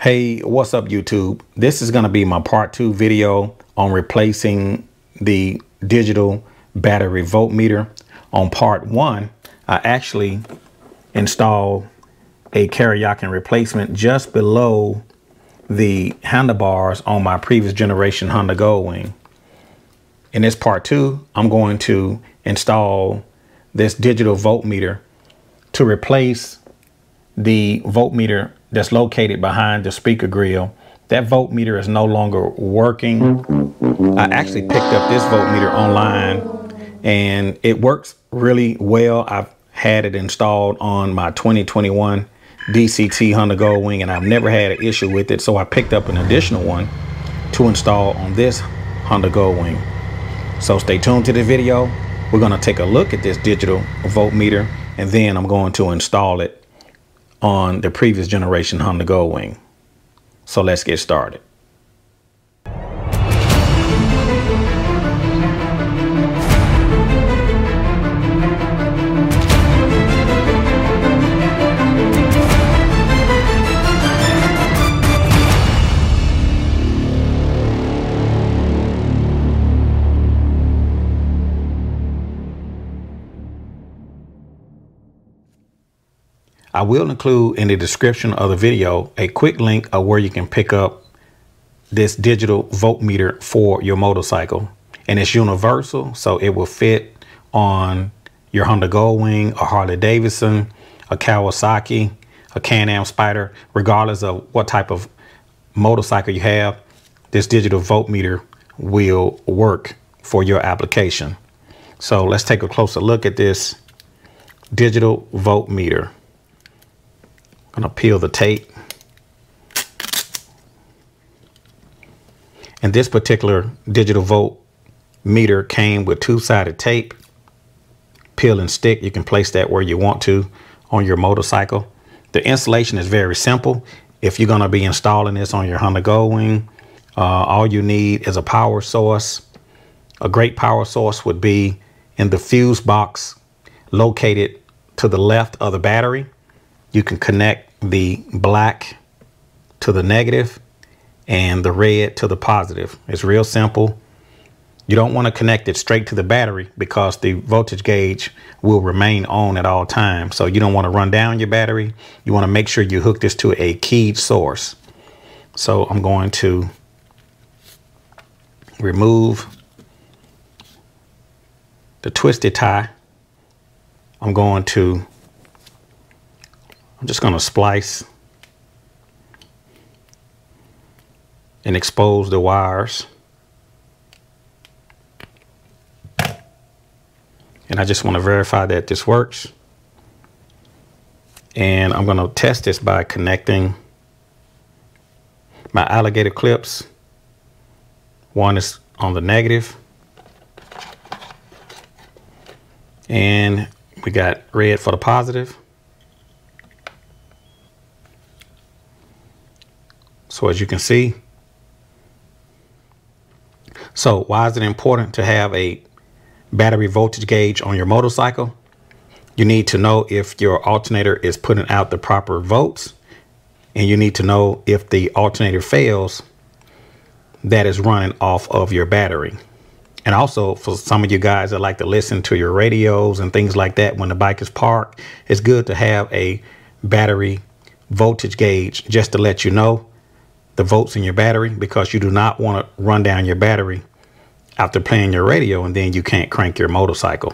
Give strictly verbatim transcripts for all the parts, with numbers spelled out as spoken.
Hey, what's up YouTube? This is gonna be my part two video on replacing the digital battery voltmeter. On part one, I actually installed a Kuryakyn replacement just below the handlebars on my previous generation Honda Goldwing. In this part two, I'm going to install this digital voltmeter to replace the voltmeter that's located behind the speaker grill. That voltmeter is no longer working. I actually picked up this voltmeter online and it works really well. I've had it installed on my twenty twenty-one D C T Honda Goldwing and I've never had an issue with it. So I picked up an additional one to install on this Honda Goldwing. So stay tuned to the video. We're gonna take a look at this digital voltmeter and then I'm going to install it on the previous generation Honda Goldwing. So let's get started. I will include in the description of the video a quick link of where you can pick up this digital voltmeter for your motorcycle. And it's universal, so it will fit on your Honda Goldwing, a Harley Davidson, a Kawasaki, a Can-Am Spider. Regardless of what type of motorcycle you have, this digital voltmeter will work for your application. So let's take a closer look at this digital voltmeter. I'm gonna peel the tape. And this particular digital volt meter came with two-sided tape, peel and stick. You can place that where you want to on your motorcycle. The installation is very simple. If you're gonna be installing this on your Honda Goldwing, uh, all you need is a power source. A great power source would be in the fuse box located to the left of the battery. You can connect the black to the negative and the red to the positive. It's real simple. You don't want to connect it straight to the battery because the voltage gauge will remain on at all times. So you don't want to run down your battery. You want to make sure you hook this to a keyed source. So I'm going to remove the twisted tie. I'm going to I'm just going to splice and expose the wires. And I just want to verify that this works. And I'm going to test this by connecting my alligator clips. One is on the negative. And we got red for the positive. So as you can see, so why is it important to have a battery voltage gauge on your motorcycle? You need to know if your alternator is putting out the proper volts, and you need to know if the alternator fails, that is running off of your battery. And also for some of you guys that like to listen to your radios and things like that when the bike is parked, it's good to have a battery voltage gauge just to let you know the volts in your battery, because you do not want to run down your battery after playing your radio and then you can't crank your motorcycle.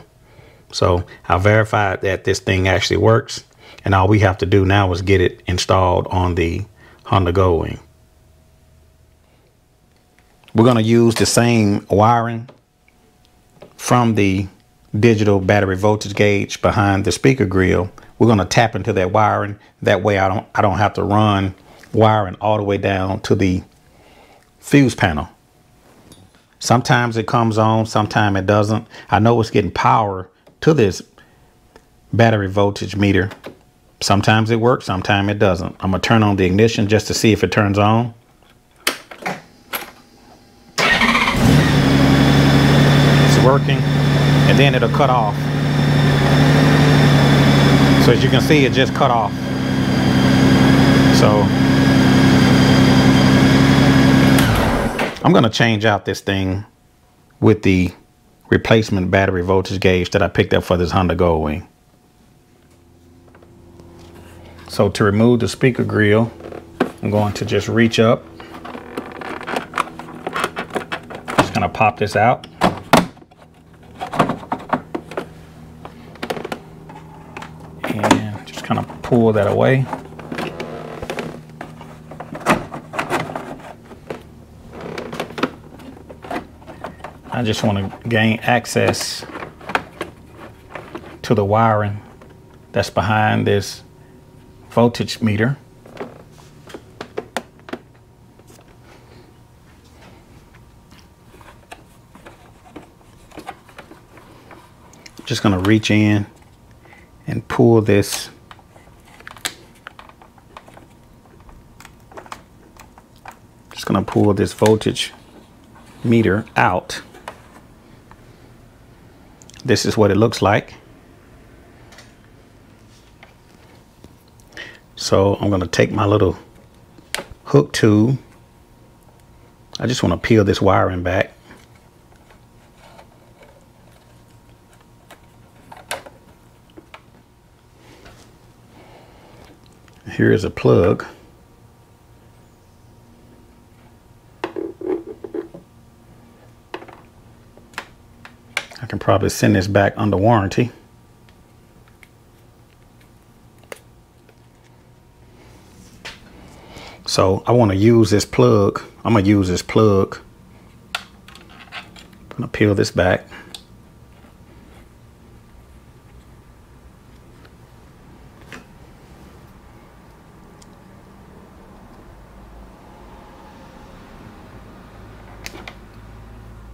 So I verified that this thing actually works, and all we have to do now is get it installed on the Honda Goldwing. We're going to use the same wiring from the digital battery voltage gauge behind the speaker grill. We're going to tap into that wiring. That way I don't I don't have to run wiring all the way down to the fuse panel. Sometimes it comes on, sometimes it doesn't. I know it's getting power to this battery voltage meter. Sometimes it works, sometimes it doesn't. I'm gonna turn on the ignition just to see if it turns on. It's working, and then it'll cut off. So as you can see, it just cut off. So I'm going to change out this thing with the replacement battery voltage gauge that I picked up for this Honda Goldwing. So to remove the speaker grill, I'm going to just reach up. Just going to pop this out. And just kind of pull that away. I just want to gain access to the wiring that's behind this voltage meter. Just going to reach in and pull this just going to pull this voltage meter out. This is what it looks like. So I'm going to take my little hook tube. I just want to peel this wiring back. Here is a plug. I can probably send this back under warranty. So I want to use this plug. I'm going to use this plug. I'm going to peel this back.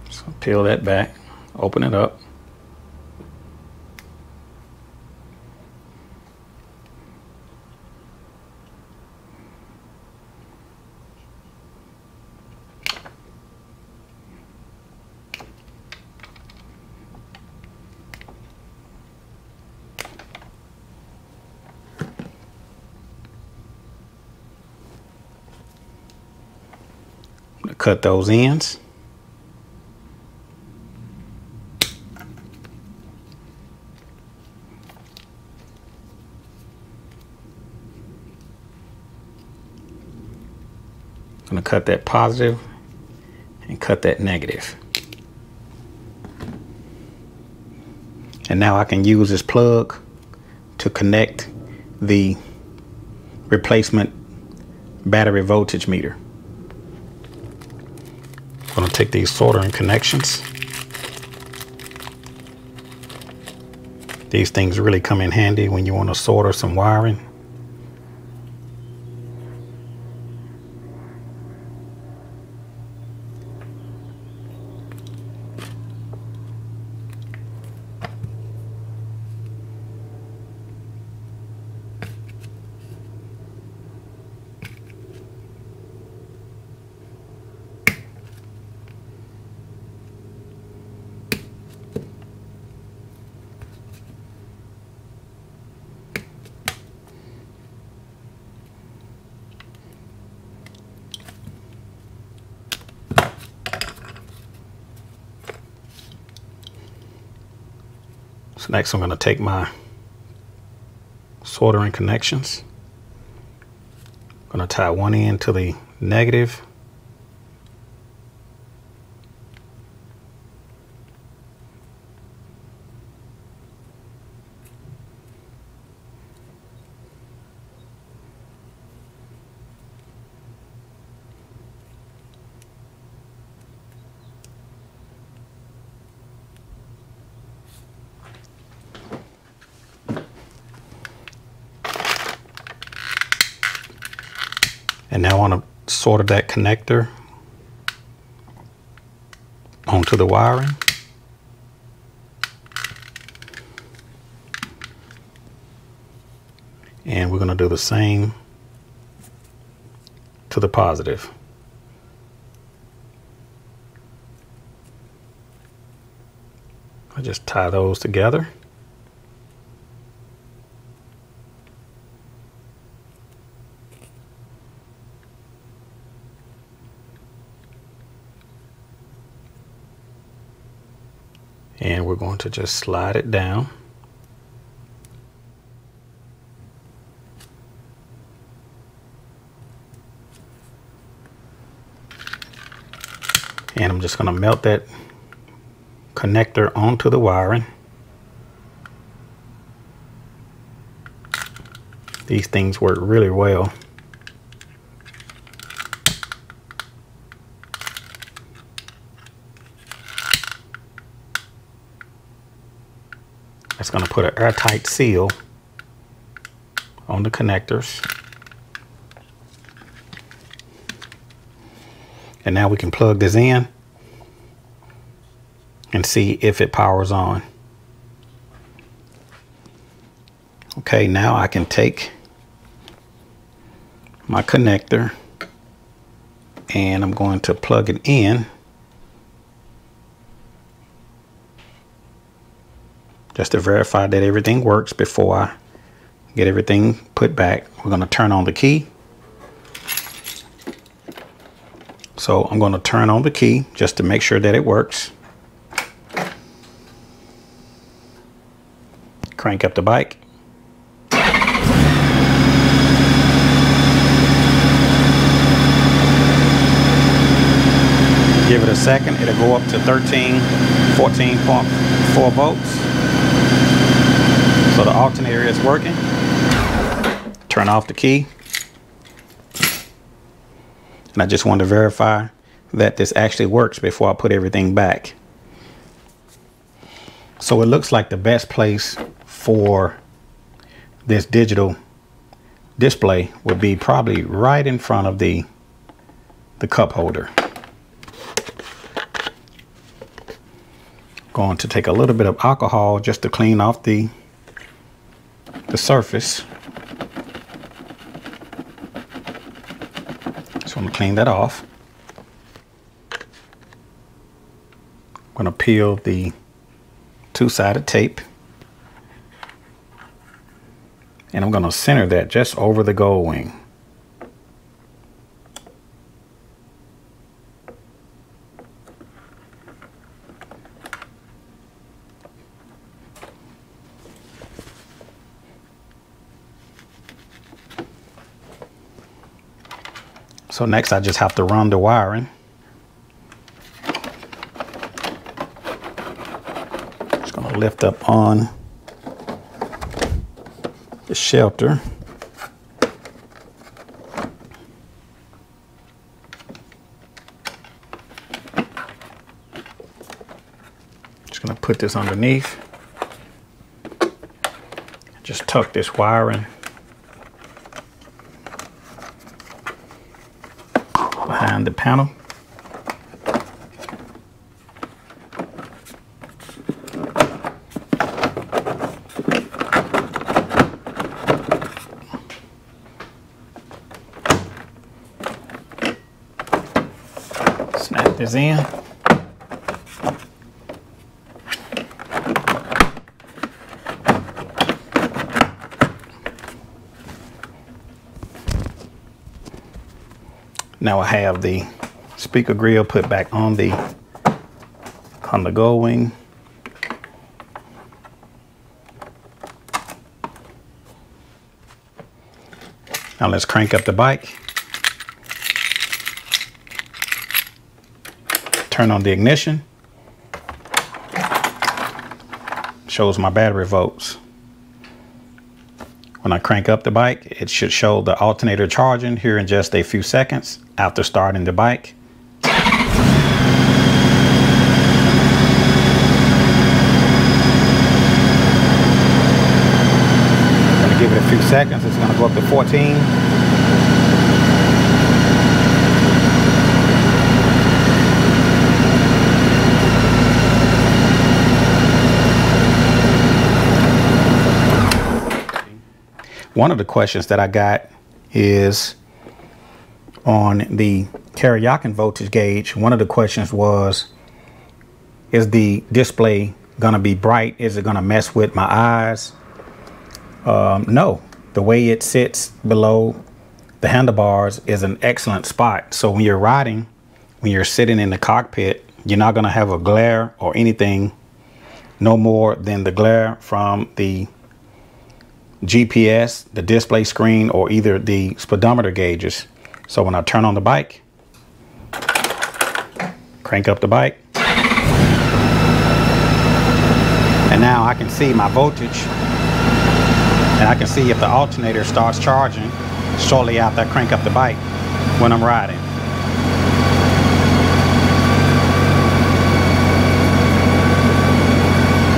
So peel that back. Open it up. I'm gonna cut those ends. I'm going to cut that positive and cut that negative. And now I can use this plug to connect the replacement battery voltage meter. I'm going to take these soldering connections. These things really come in handy when you want to solder some wiring. So next I'm going to take my soldering connections. I'm going to tie one end to the negative and now I want to solder that connector onto the wiring. And we're going to do the same to the positive. I just tie those together. and we're going to just slide it down. And I'm just going to melt that connector onto the wiring. These things work really well. That's going to put an airtight seal on the connectors. And now we can plug this in and see if it powers on. Okay, now I can take my connector and I'm going to plug it in just to verify that everything works before I get everything put back. We're going to turn on the key. So I'm going to turn on the key just to make sure that it works. Crank up the bike. Give it a second, it'll go up to thirteen, fourteen point four volts. So the alternator is working. Turn off the key. And I just wanted to verify that this actually works before I put everything back. So it looks like the best place for this digital display would be probably right in front of the, the cup holder. Going to take a little bit of alcohol just to clean off the, the surface. So I'm going to clean that off. I'm going to peel the two-sided tape. And I'm going to center that just over the Goldwing. So next I just have to run the wiring. Just gonna lift up on the shelter. Just gonna put this underneath. Just tuck this wiring behind the panel. Snap this in. Now I have the speaker grill put back on the Honda Goldwing. Now let's crank up the bike. Turn on the ignition. Shows my battery volts. When I crank up the bike, it should show the alternator charging here in just a few seconds after starting the bike. I'm gonna give it a few seconds. It's gonna go up to fourteen. One of the questions that I got is on the Kuryakyn voltage gauge. One of the questions was, is the display going to be bright? Is it going to mess with my eyes? Um, no, the way it sits below the handlebars is an excellent spot. So when you're riding, when you're sitting in the cockpit, you're not going to have a glare or anything no more than the glare from the G P S, the display screen, or either the speedometer gauges. So when I turn on the bike, crank up the bike, and now I can see my voltage, and I can see if the alternator starts charging shortly after I crank up the bike when I'm riding.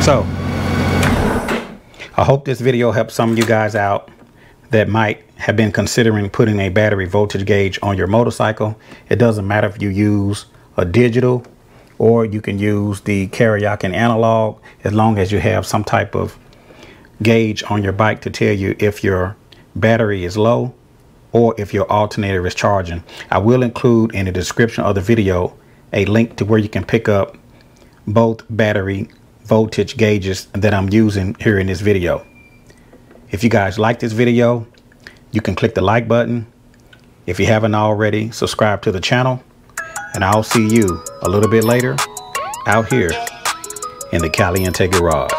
So I hope this video helps some of you guys out that might have been considering putting a battery voltage gauge on your motorcycle. It doesn't matter if you use a digital or you can use the Kuryakyn analog, as long as you have some type of gauge on your bike to tell you if your battery is low or if your alternator is charging. I will include in the description of the video a link to where you can pick up both battery voltage gauges that I'm using here in this video. If you guys like this video, you can click the like button. If you haven't already, subscribe to the channel, and I'll see you a little bit later out here in the Caliente Garage.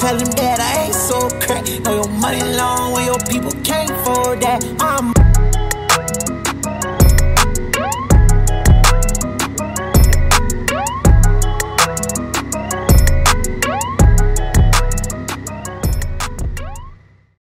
Tell him that I ain't so crack. Know your money long when your people can't afford that. I'm